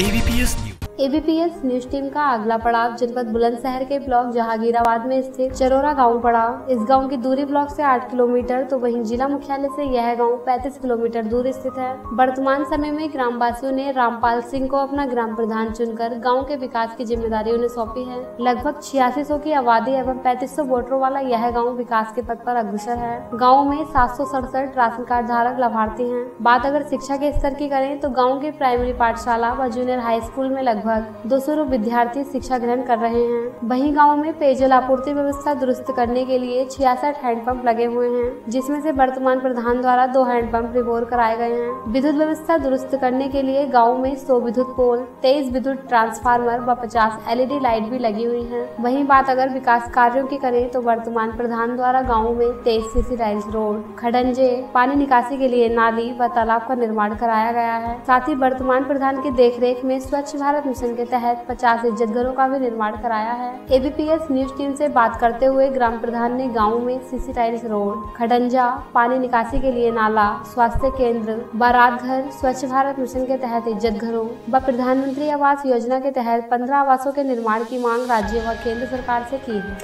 ABPS news team का अगला पड़ाव जनपद बुलन्दशहर के ब्लॉक जहांगीराबाद में स्थित चरोरा गांव पड़ाव। इस गांव की दूरी ब्लॉक से 8 किलोमीटर तो वहीं जिला मुख्यालय से यह गांव 35 किलोमीटर दूर स्थित है। वर्तमान समय में ग्रामवासियों ने रामपाल सिंह को अपना ग्राम प्रधान चुनकर गाँव के विकास की जिम्मेदारी उन्हें सौंपी है। लगभग 8600 की आबादी एवं 3500 वोटरों वाला यह गाँव विकास के पथ पर अग्रसर है। गाँव में 767 राशन कार्ड धारक लाभार्थी है। बात अगर शिक्षा के स्तर की करें तो गाँव के प्राइमरी पाठशाला व जूनियर हाई स्कूल में लगभग 200 विद्यार्थी शिक्षा ग्रहण कर रहे हैं। वहीं गांव में पेयजल आपूर्ति व्यवस्था दुरुस्त करने के लिए 66 हैंडपंप लगे हुए हैं, जिसमें से वर्तमान प्रधान द्वारा 2 हैंडपंप रिबोर कराए गए हैं। विद्युत व्यवस्था दुरुस्त करने के लिए गांव में 100 विद्युत पोल, 23 विद्युत ट्रांसफार्मर व 50 LED लाइट भी लगी हुई है। वहीं बात अगर विकास कार्यों की करें तो वर्तमान प्रधान द्वारा गाँव में 23 सीसीराइज रोड, खडंजे, पानी निकासी के लिए नाली व तालाब का निर्माण कराया गया है। साथ ही वर्तमान प्रधान की देखरेख में स्वच्छ भारत मिशन के तहत 50 इज्जत घरों का भी निर्माण कराया है। एबीपीएस न्यूज टीम से बात करते हुए ग्राम प्रधान ने गांव में सीसीराइज रोड, खडंजा, पानी निकासी के लिए नाला, स्वास्थ्य केंद्र, बारात घर, स्वच्छ भारत मिशन के तहत इज्जत घरों व प्रधानमंत्री आवास योजना के तहत 15 आवासों के निर्माण की मांग राज्य व केंद्र सरकार से की है।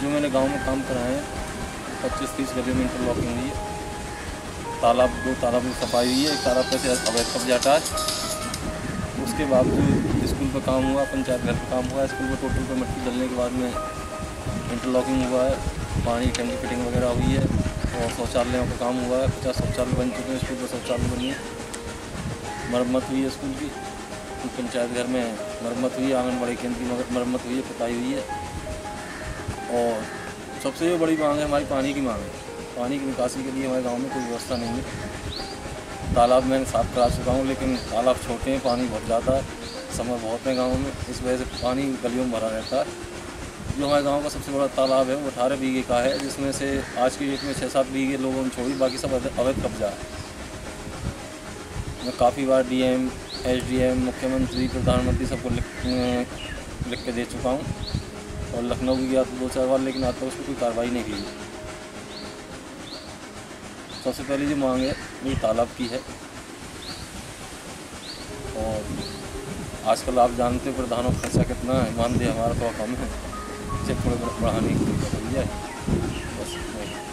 जो मैंने गाँव में काम कराए हैं 25-30 गड्ढे में इंटरलॉकिंग हुई है, तालाब 2 तालाब में सफाई हुई है, एक तालाब से अवैध कब्जा हटा। उसके बावजूद स्कूल पर काम हुआ, पंचायत घर पर काम हुआ, स्कूल में टोटल पर मिट्टी डलने के बाद में इंटरलॉकिंग हुआ है, पानी टंकी फिटिंग वगैरह हुई है और शौचालयों का काम हुआ है। 50 शौचालय बन चुके हैं, स्कूल पर शौचालय बनी है, मरम्मत हुई है स्कूल की, पंचायत घर में मरम्मत हुई है, आंगनबाड़ी केंद्र की मरम्मत हुई है, पुताई हुई है। और सबसे बड़ी मांग है हमारी पानी की मांग है। पानी की निकासी के लिए हमारे गांव में कोई व्यवस्था नहीं है। तालाब मैंने साफ करा चुका हूँ, लेकिन तालाब छोटे हैं, पानी भर जाता है, समर बहुत है गाँव में, इस वजह से पानी गलियों में भरा रहता है। जो हमारे गांव का सबसे बड़ा तालाब है वो 18 बीघे का है, जिसमें से आज की डेट में 6-7 बीघे लोगों ने छोड़ी, बाकी सब अवैध कब्जा है। मैं काफ़ी बार DM, SDM, मुख्यमंत्री, प्रधानमंत्री सबको लिख के दे चुका हूँ और लखनऊ भी गया 2-4 बार, लेकिन आज तक उसकी कोई कार्रवाई नहीं की। सबसे पहले जो मांग है वो तालाब की है। और आजकल आप जानते हो प्रधानों का खर्चा कितना है, मानदेय हमारा थोड़ा कम है, इसे थोड़ा बढ़ाने की कोशिश की जाए, बस।